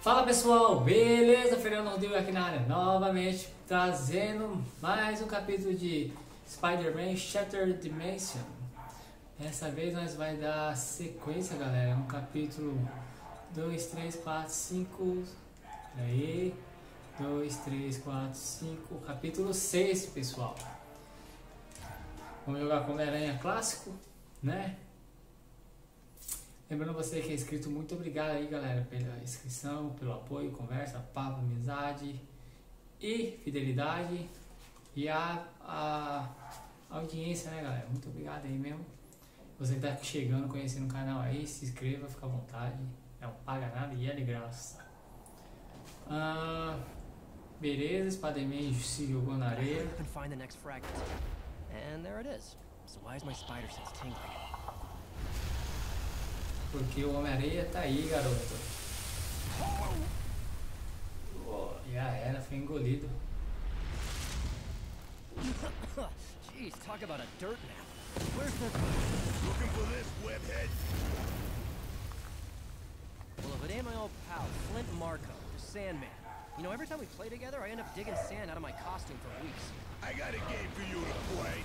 Fala pessoal, beleza? Fernando Rodrigo aqui na área novamente, trazendo mais um capítulo de Spider-Man Shattered Dimensions. Dessa vez nós vai dar sequência, galera, um capítulo 2, 3, 4, 5, aí, 2, 3, 4, 5, capítulo 6, pessoal. Vamos jogar com Homem-Aranha clássico, né? Lembrando você que é inscrito, muito obrigado aí, galera, pela inscrição, pelo apoio, conversa, papo, amizade e fidelidade. E a audiência, né, galera? Muito obrigado aí mesmo. Você que tá chegando, conhecendo o canal aí, se inscreva, fica à vontade. Não paga nada e é de graça. Beleza, Spider-Man se jogou na areia. Porque o Homem-Aranha tá aí, garoto. Oh, já era, foi engolido. Jeez, talk about a dirt map. Where's the... Looking for this, webhead. Well, if it ain't my old pal, Flint Marco, the Sandman. You know, every time we play together, I end up digging sand out of my costume for weeks. I got a game for you to play.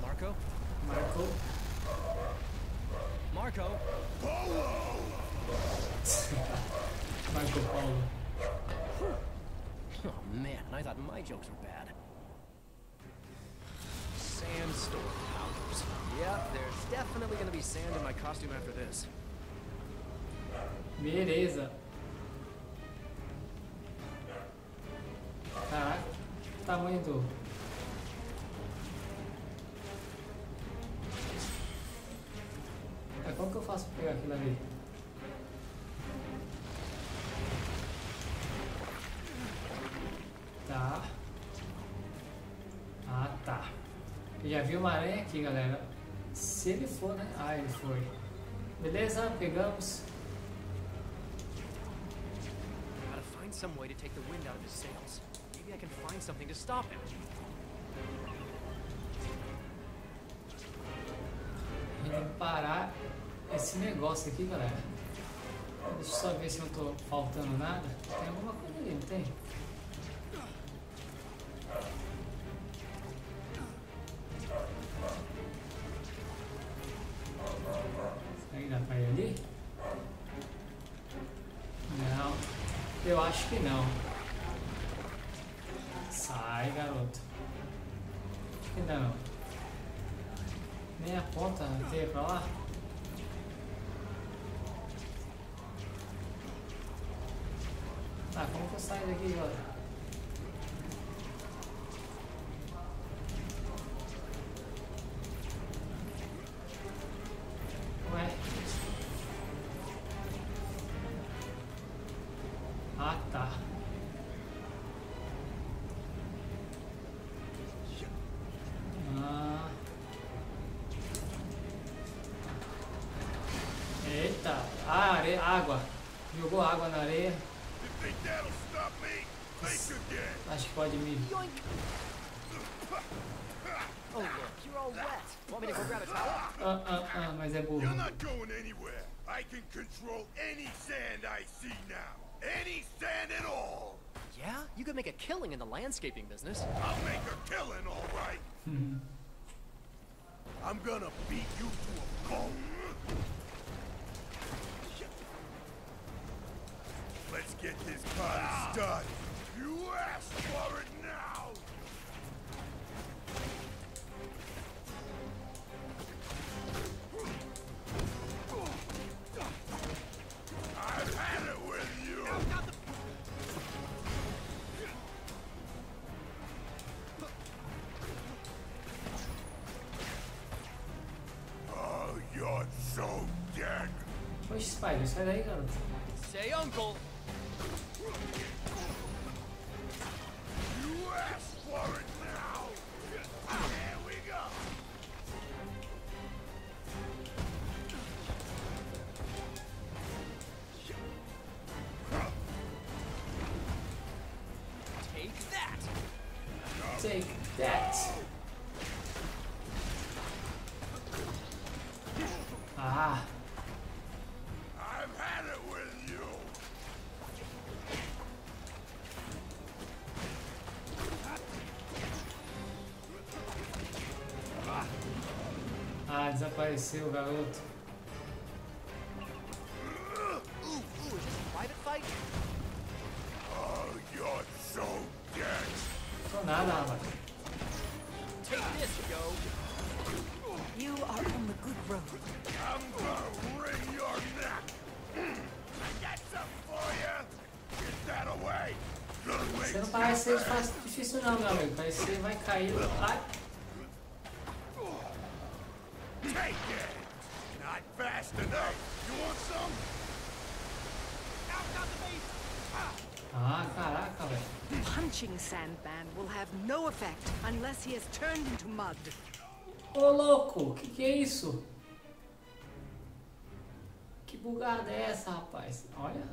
Marco Polo. Marco Polo. Oh man, I thought my jokes were bad. Sandstorm powers. Yep, there's definitely gonna be sand in my costume after this. Beleza. Caraca, o tamanho do... Como que eu faço pra pegar aquilo ali? Tá. Ah, tá. Eu já vi uma aranha aqui, galera. Se ele for, né? Ah, ele foi. Beleza, pegamos. Tem que parar esse negócio aqui, galera. Deixa eu só ver se eu tô faltando nada. Tem alguma coisa ali, não tem? Ainda vai ali? Não, eu acho que não. Sai, garoto. Ainda não. Nem a ponta veio pra lá. Tá, como que eu saio daqui, galera? Ué? Ah, tá. Ah. Eita, areia, água. Jogou água na areia. Acho que pode me... mas é burro. You're not going anywhere. I can control any sand I see now. Any sand at all. Yeah, you could make a killing in the landscaping business. I'll make a killing, all right. I'm gonna beat you to a pulp. Let's get this party started. You asked for it now. I've had it with you. Oh, you're so dead. Push Spider, sai daí, garoto. Say uncle. Take that. Desapareceu, garoto. Tô nada, mano. Você não parece ser fácil, difícil não, meu amigo. Parece que você vai cair no pai. Ah, caraca, velho. Punching Sandman will have no effect unless he is turned into mud. Ô louco, que é isso? Que bugada é essa, rapaz? Olha.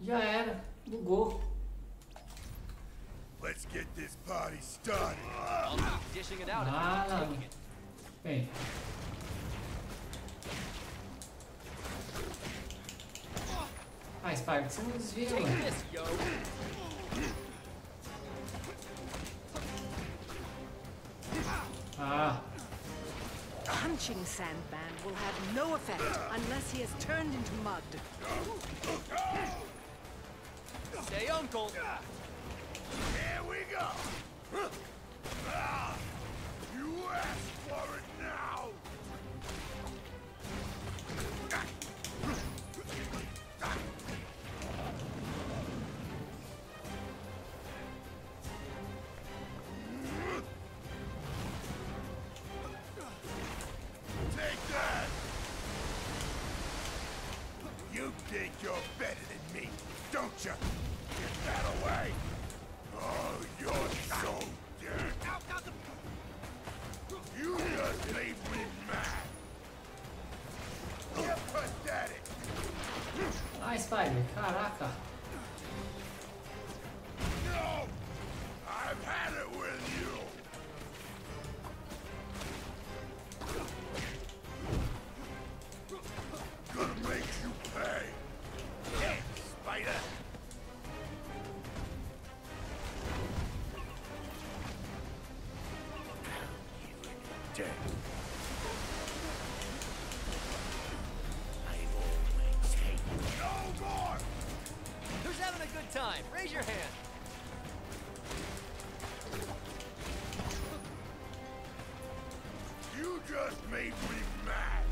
Já era, bugou. Let's get this party started. Ah, bem. Ah, Spider, você não desvia, mano. Ah. Punching Sandman will have no effect unless he is turned into mud. Stay on, Colt. Here we go. You asked for it now. Spider, caraca. No, I've had it with you. Gonna make you pay. Hey, Spider. You dead. Time. Raise your hand. You just made me mad.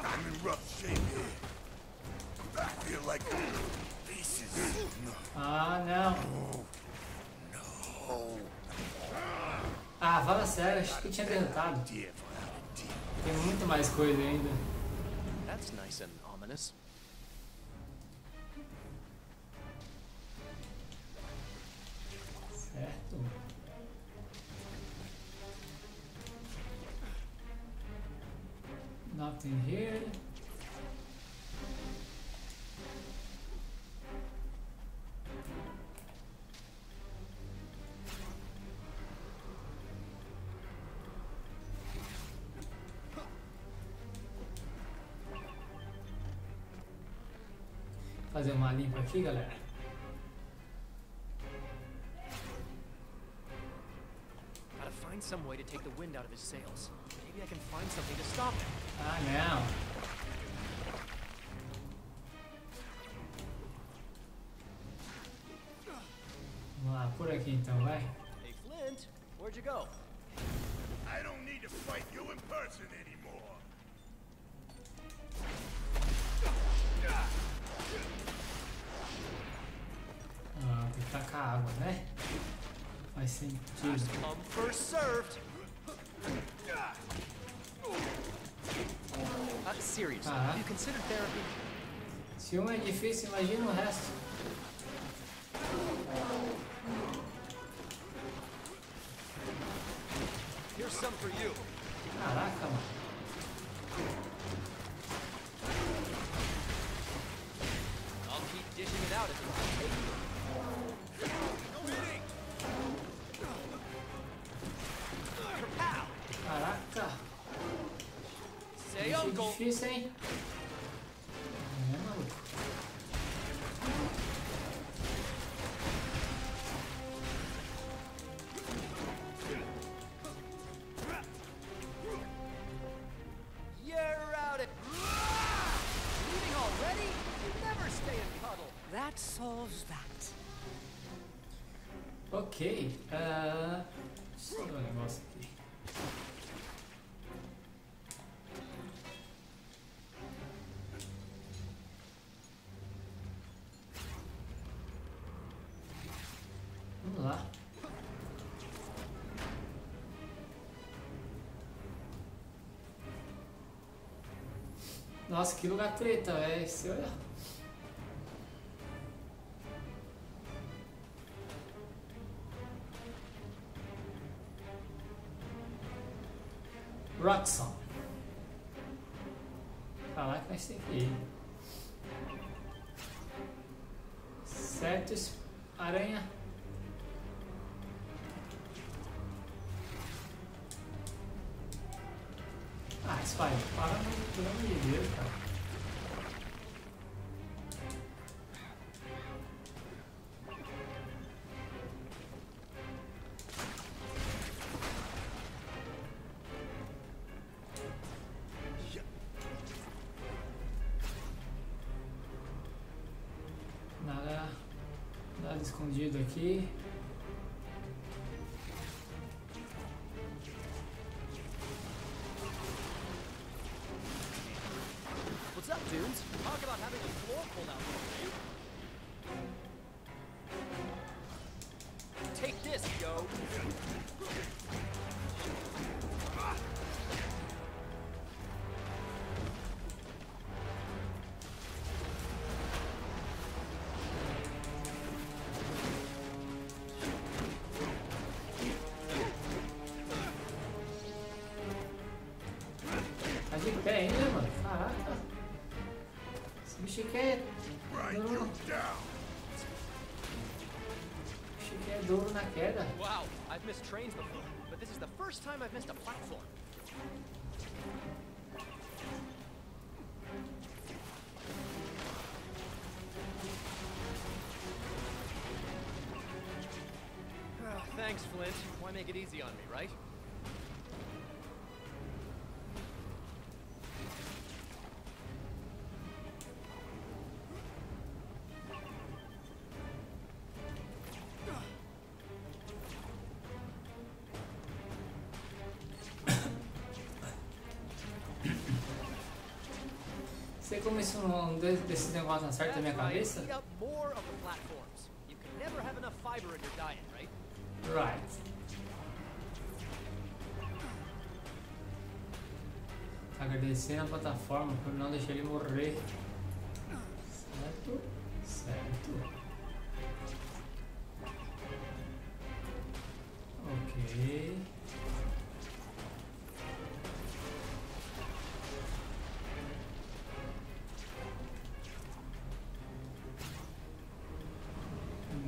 I'm in rough shape here. I feel like pieces. Ah, no. Ah, fala sério, acho que tinha derrotado. Tem muito mais coisa ainda. That's nice and ominous. Certo. Nothing here. Fazer uma limpa aqui, galera. Gotta find some way to take the wind out of his sails. Maybe I can find something to stop him. Ah, não. Vamos lá, por aqui então, vai. Hey Flint, where'd you go? I don't need to fight you in person anymore. Ah, tem que tacar a água, né? Faz sentido. Caraca. Se um é difícil, imagina o resto. Caraca, mano. Caraca! difícil, hein? É, maluco. You're out of... Leaving already? You never stay in puddle. That solves that. Ok. Deixa eu dar um negócio aqui. Vamos lá. Nossa, que lugar treta, velho. Se olhar. Roxxon. Pra lá que nós temos que ir. Certo, aranha. Ah, Spider, para no nome de Deus, cara. Escondido aqui. What's up, dudes? Talk about having a floor pulled out for me. Take this, yo. Wow, I've missed trains before, but this is the first time I've missed a platform. Oh, thanks, Flint. Why make it easy on me, right? Sei como isso não desses negócios não acerta na minha cabeça? Right. Agradecendo a plataforma por não deixar ele morrer. Certo? Certo. Ok.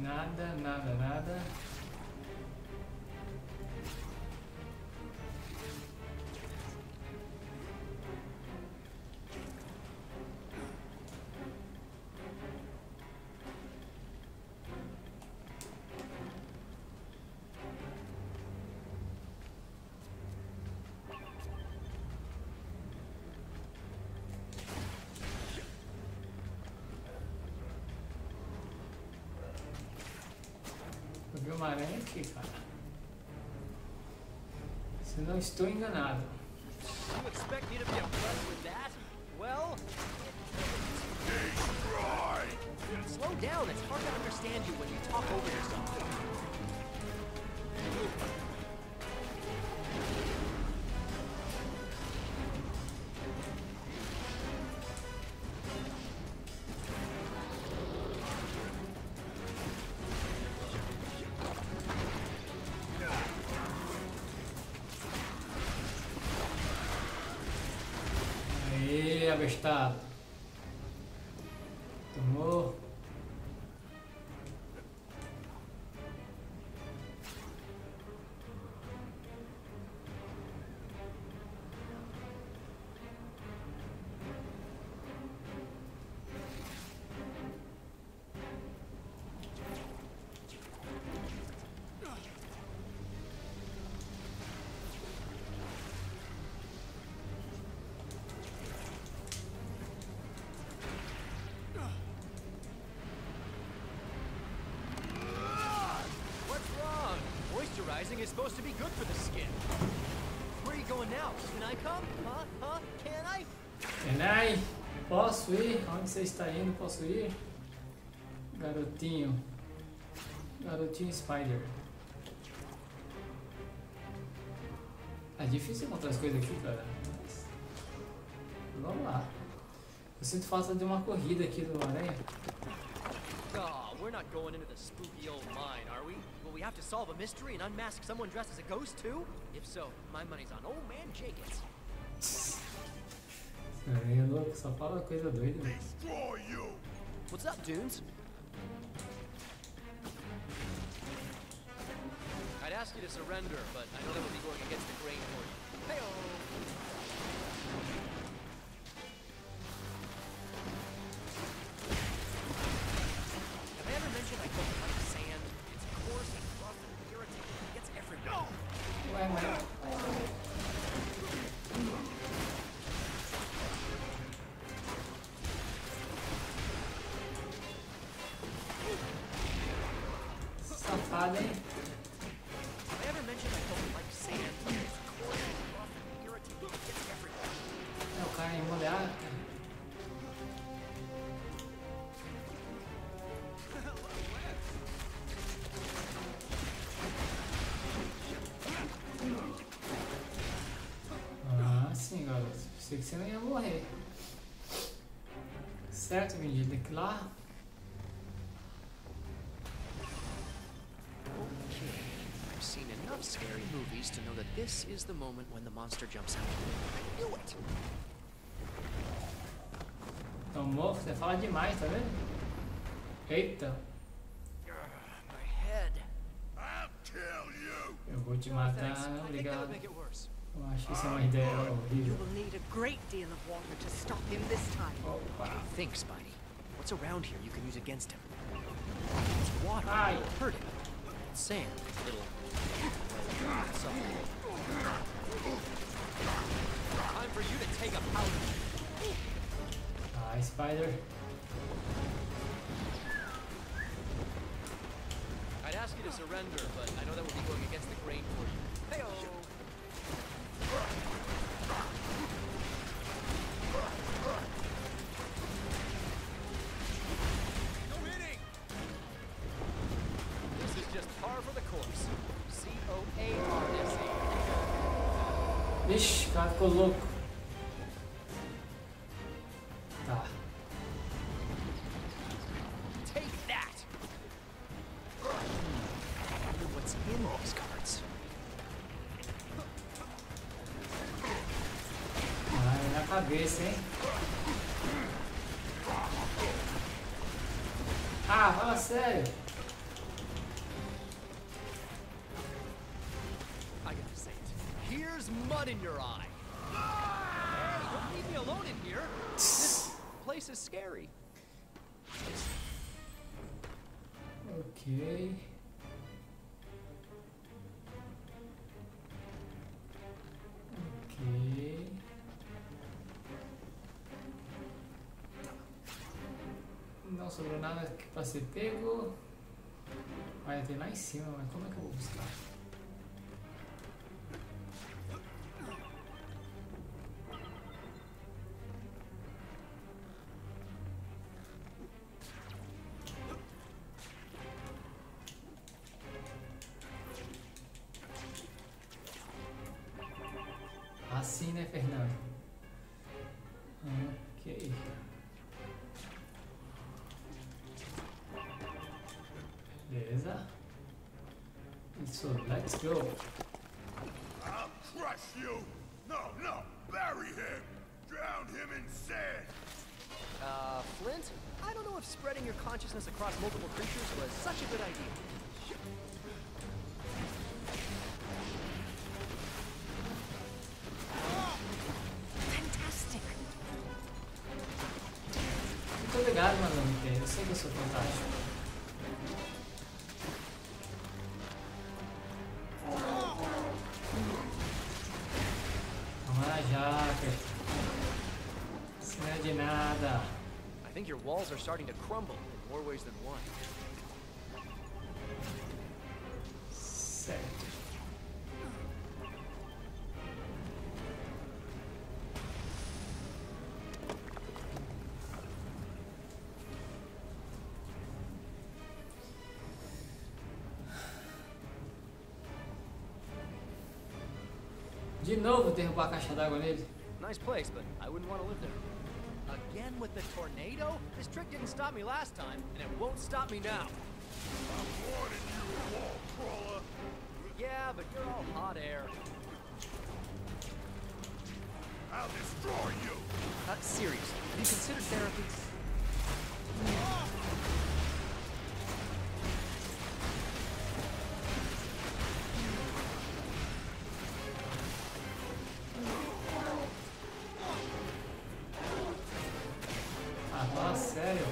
Nada, nada, nada. Uma aranha aqui, cara. Se não estou enganado. Está tomou Exercising is supposed to be good for the skin. Where are you going now? Can I come? Huh? Huh? Can I? Can I? Posso ir? Onde você está indo? Posso ir? Garotinho. Garotinho Spider. É difícil encontrar as coisas aqui, cara. Mas... vamos lá. Eu sinto falta de uma corrida aqui do Aranha. Oh, we're not going into the spooky old mine, are we? Will we have to solve a mystery and unmask someone dressed as a ghost too? If so, my money's on old man Jacobs. Aranha louco, só fala coisa doida. What's up, dudes? I'd ask you to surrender, but I know that would be going against the grain for you. Have I ever mentioned I don't like sand? It's coarse and rough and irritating. It gets everywhere. Safado, hein? Que você não ia morrer. Certo, menino? É claro. Okay. I've seen enough scary movies to know that this is the moment when the monster jumps out. I knew it. Tomou, você fala demais, tá vendo? Eita. My head. I'll kill you. Eu vou te matar, obrigado. Eu acho que isso é uma ideia horrível. Opa. Ai. Ai, Spider. I'd ask you to surrender, but I know that would be going against the grain for you. Hey-oh. This is just par for the course. C-O-A-R-S-E. Vixe, cara, ficou louco. Tá. Take that. What's in these cards? Cabeça, hein? Ah, fala sério. I gotta say it. Here's mud in your eye. Hey, don't leave me alone in here. This place is scary. Okay. Não sobrou nada pra ser pego. Vai ter lá em cima, mas como é que eu vou buscar? Assim, né, Fernando? Ok. Beleza. So let's go. I'll crush you. No, bury him. Drown him in sand. Flint, I don't know if spreading your consciousness across multiple creatures was such a good idea. Fantastic. Muito obrigado, mano. Eu sei que eu sou fantástico. I think your walls are starting to crumble in more ways than one. Certo. De novo derrubar a caixa d'água nele. Nice place, but I wouldn't want to live there. Again with the tornado? This trick didn't stop me last time, and it won't stop me now. I'm warning you, wall crawler. Yeah, but you're all hot air. I'll destroy you. Seriously, have you considered therapy? Ah, sério?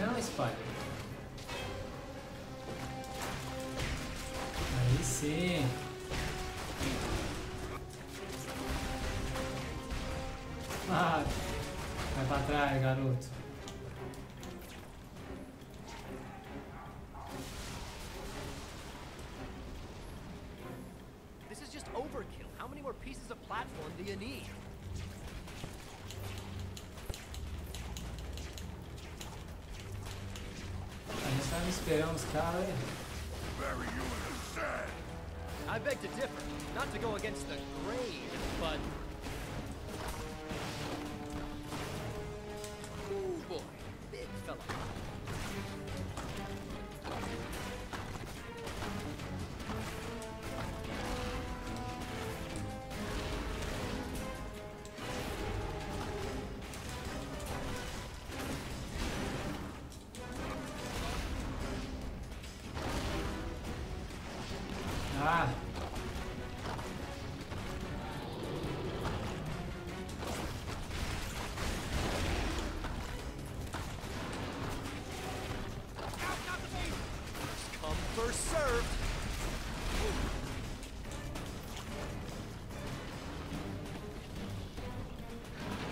Não, Spider. Aí sim. Ah, vai pra trás, garoto. This is just overkill. How many more pieces of platform do you need? A gente tá esperando os caras. I beg to differ. Not to go against the grain, but ah.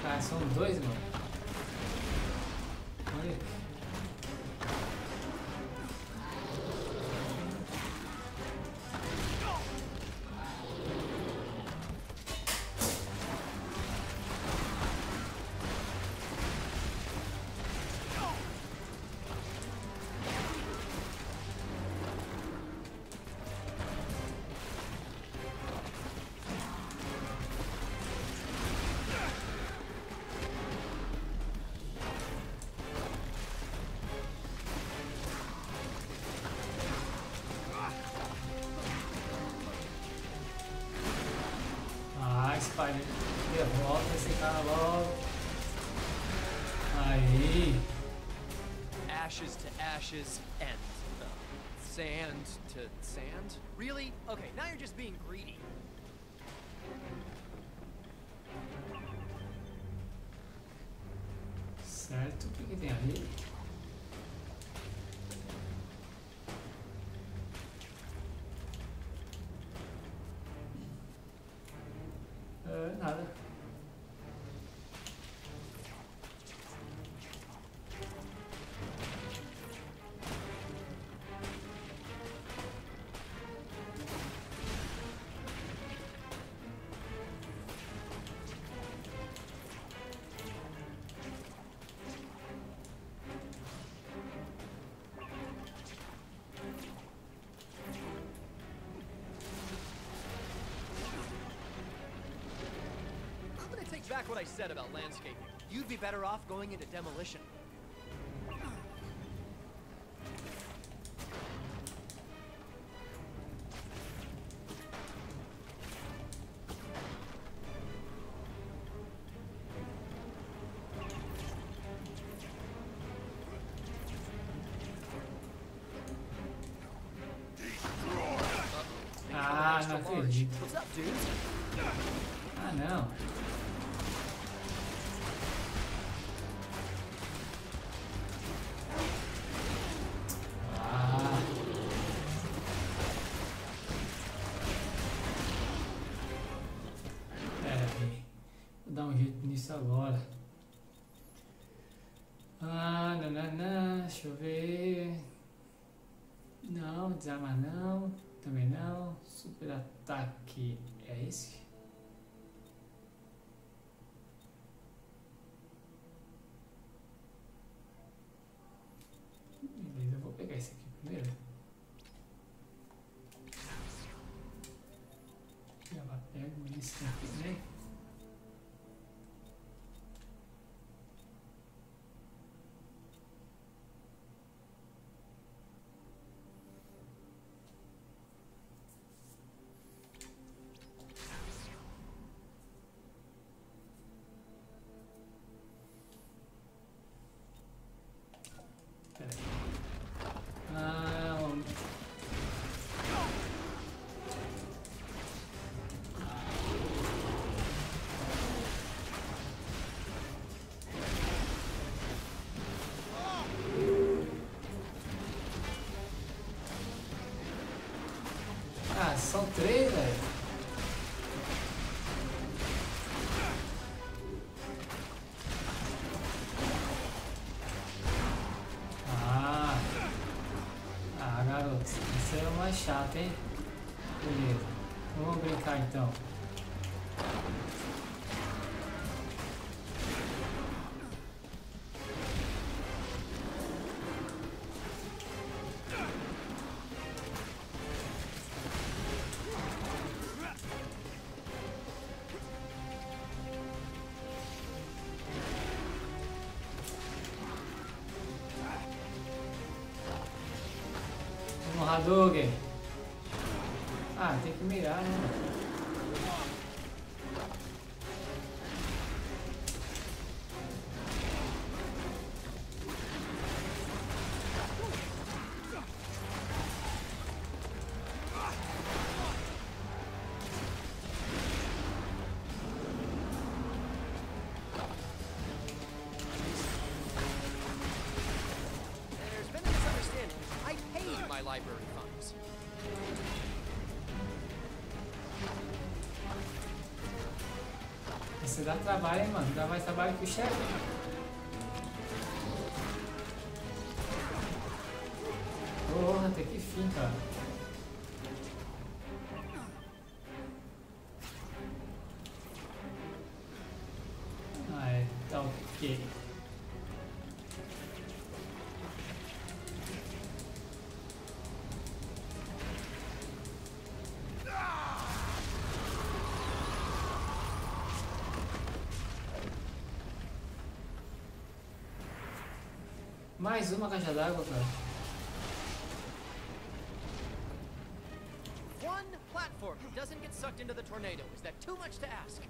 Cara, são dois, mano. Olha. Spider, derrota esse cara logo. Aí. Ashes to ashes and sand to sand. Really? Okay, now you're just being greedy. Certo, o que, que tem ali? Nada. Back what I said about landscaping. You'd be better off going into demolition. Ah, não acredito. Ah, não. Agora. Ah, nananã, deixa eu ver. Não, desarmar não, também não. Super ataque é esse? Beleza, eu vou pegar esse aqui primeiro. Já pego está tudo bem? São três, velho. Ah, garoto, isso é o mais chato, hein? Beleza, vamos brincar então. Hadouken. Ah, tem que mirar, né? Você dá trabalho, hein, mano? Dá mais trabalho que o chefe. Porra, até que fim, cara. Ah, é. Tá ok. Mais uma caixa d'água, cara. One platform doesn't get sucked into the tornado. Is that too much to ask?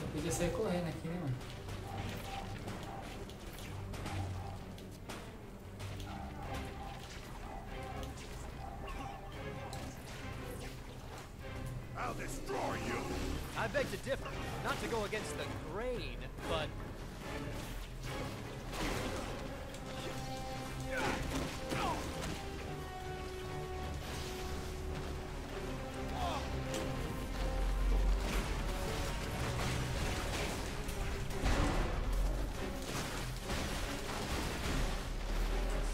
Eu podia sair correndo aqui, né, mano? I beg to differ, not to go against the grain, but...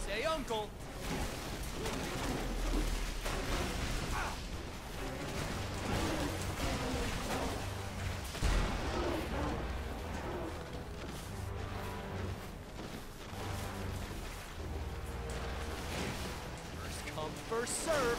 Say uncle! First served.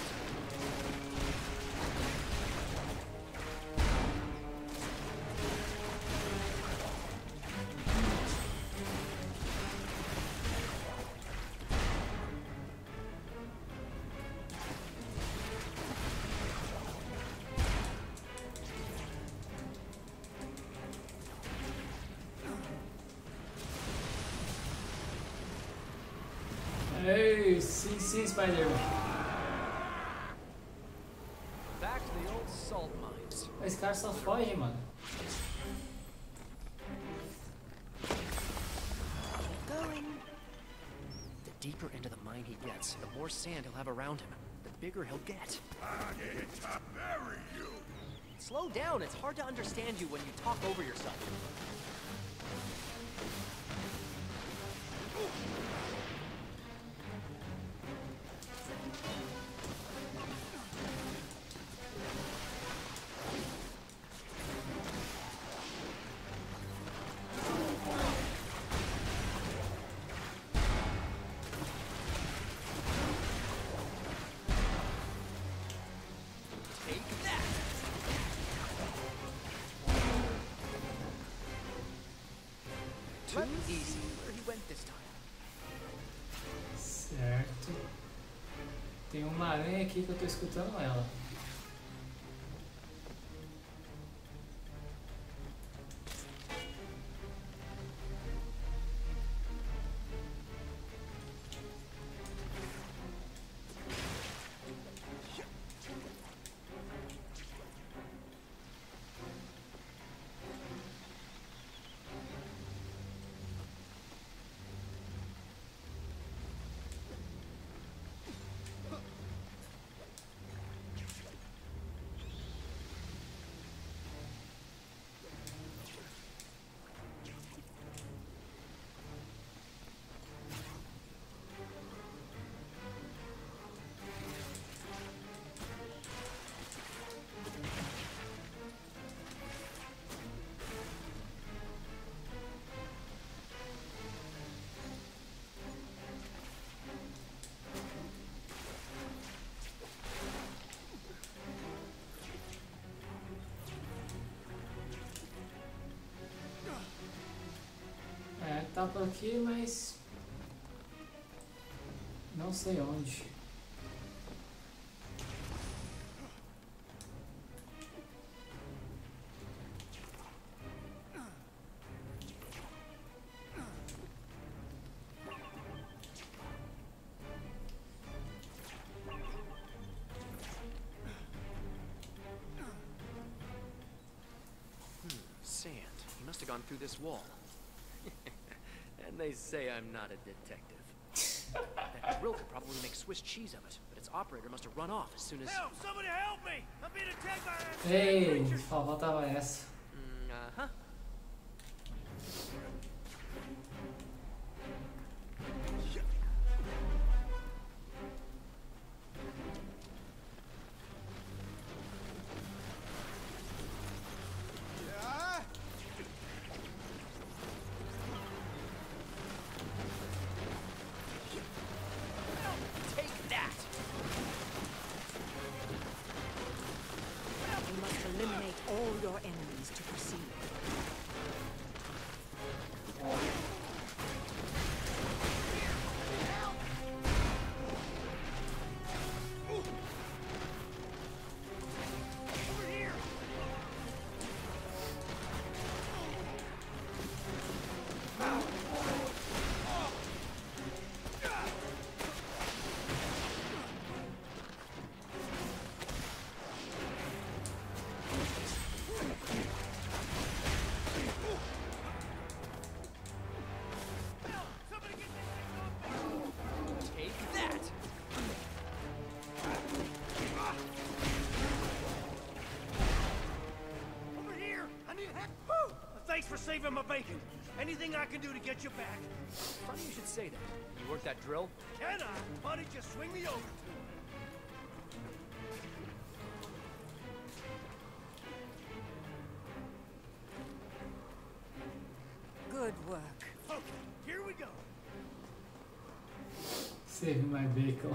Hey, see Spider-Man. Esse cara só foge, mano. The deeper into the mine he gets, the more sand he'll have around him, the bigger he'll get. I need to marry you. Slow down, it's hard to understand you when you talk over yourself. Certo. Tem uma aranha aqui que eu tô escutando ela. Tá por aqui, mas não sei onde. Sand. He must have gone through this wall. They say I'm not a detective. That drill could probably make Swiss cheese of it, but its operator must have run off as soon as. Help! Somebody help me! I'm being attacked by that. Hey, faltava essa. Saving my bacon. Anything I can do to get you back. Funny you should say that. You work that drill? Can I? Why don't you swing me over to it? Good work. Okay, here we go. Save my bacon.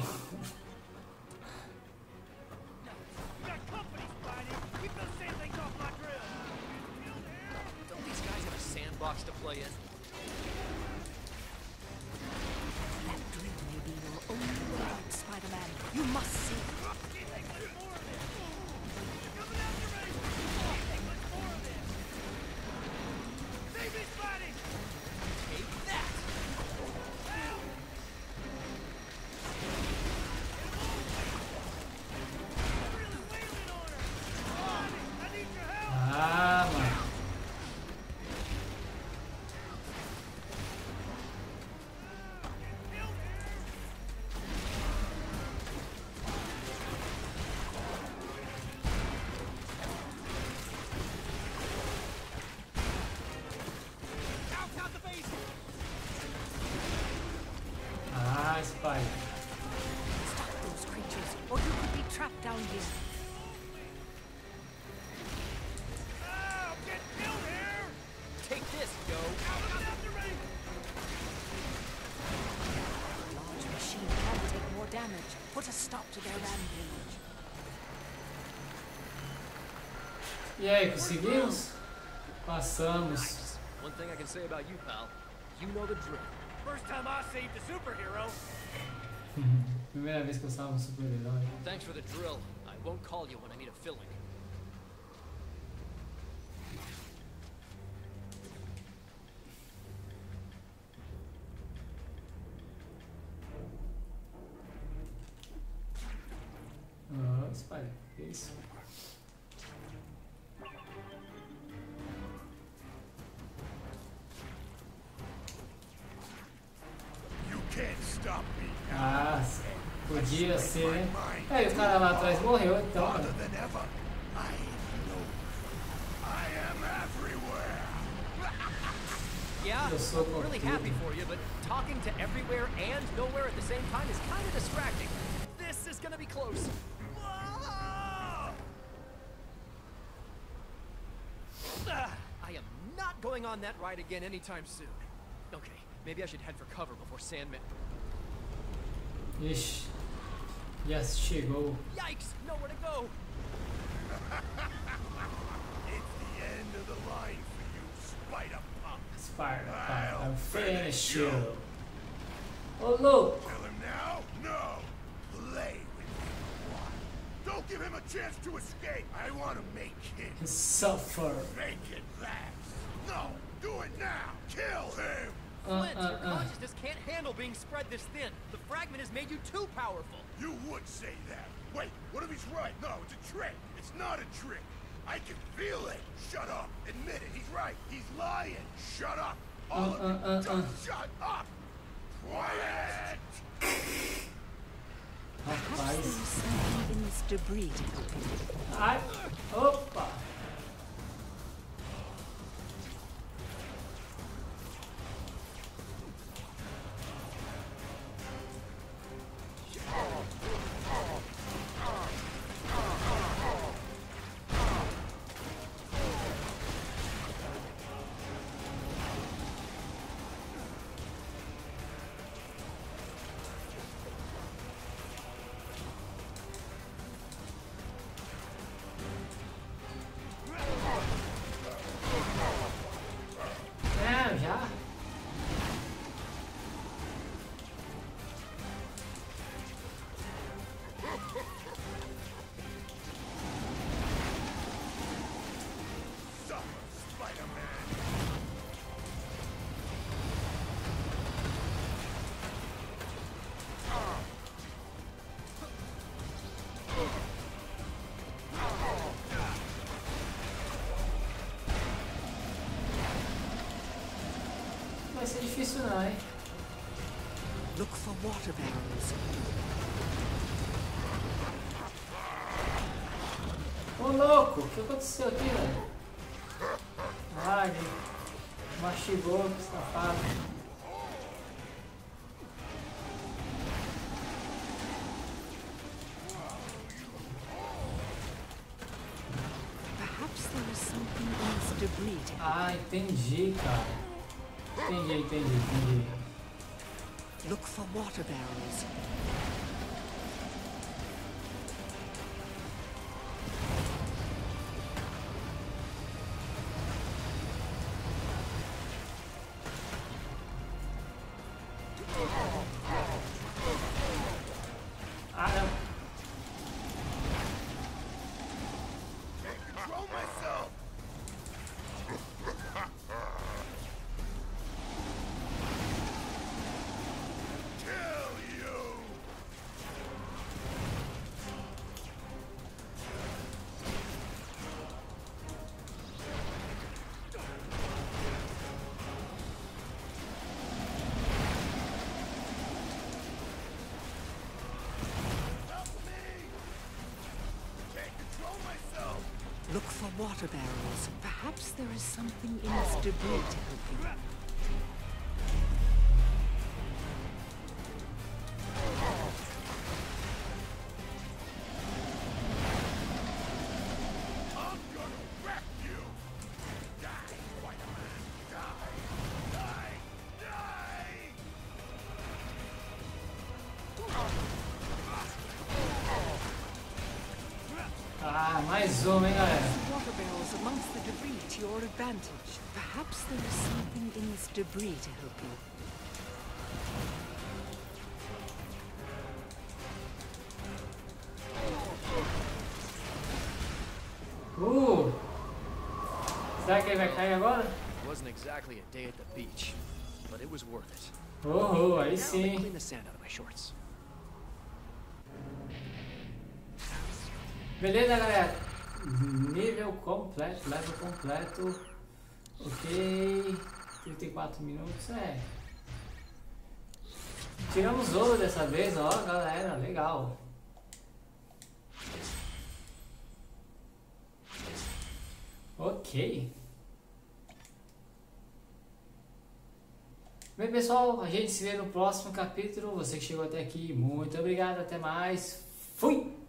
Stop those creatures, or you could be trapped down here. I'll get killed here! Take this, go! A large machine can take more damage. Put a stop to their rampage. E aí, conseguimos? Passamos. One thing I can say about you, pal. You know the drill. First time I saved a superhero. Primeira vez que eu salvo um super-herói. Thanks for the drill. I won't call you when I need a filling. Spider, que é isso? Ah, podia ser, né? Aí o cara lá atrás morreu, então. Cara. Eu sou completo. Going on that ride again anytime soon. Okay, maybe I should head for cover before Sandman. Ish. Yes, chegou. Yikes! Nowhere to go. It's the end of the line for you, Spider Punk. I'll finish you. Oh look! Kill him now? No. Play with him. Don't give him a chance to escape. I want to make him suffer. Make it laugh. No, do it now. Kill him. Flint, your consciousness can't handle being spread this thin. The fragment has made you too powerful. You would say that. Wait, what if he's right? No, it's a trick. It's not a trick. I can feel it. Shut up. Admit it. He's right. He's lying. Shut up. All of you. Shut up. Quiet. Perhaps in this debris. I. Opa. Vai ser difícil não, hein? Look for water barrels. Ô louco, o que aconteceu aqui, velho? Ai, mastigou, que safado. Ah, entendi, cara. Entendi. Look for water barrels. Look for water barrels. Perhaps there is something in this debris to help you. Ah, mais uma, hein, galera? barrels amongst the debris to your advantage. Perhaps there is something in this debris to help you. Será que ele vai cair agora? Wasn't exactly a day at the beach, but it was worth it. Oh, aí sim. Beleza, galera. Nível completo, level completo. Ok. 34 minutos, é. Tiramos ouro dessa vez, ó, galera. Legal. Ok. Bem, pessoal, a gente se vê no próximo capítulo. Você que chegou até aqui, muito obrigado. Até mais. Fui!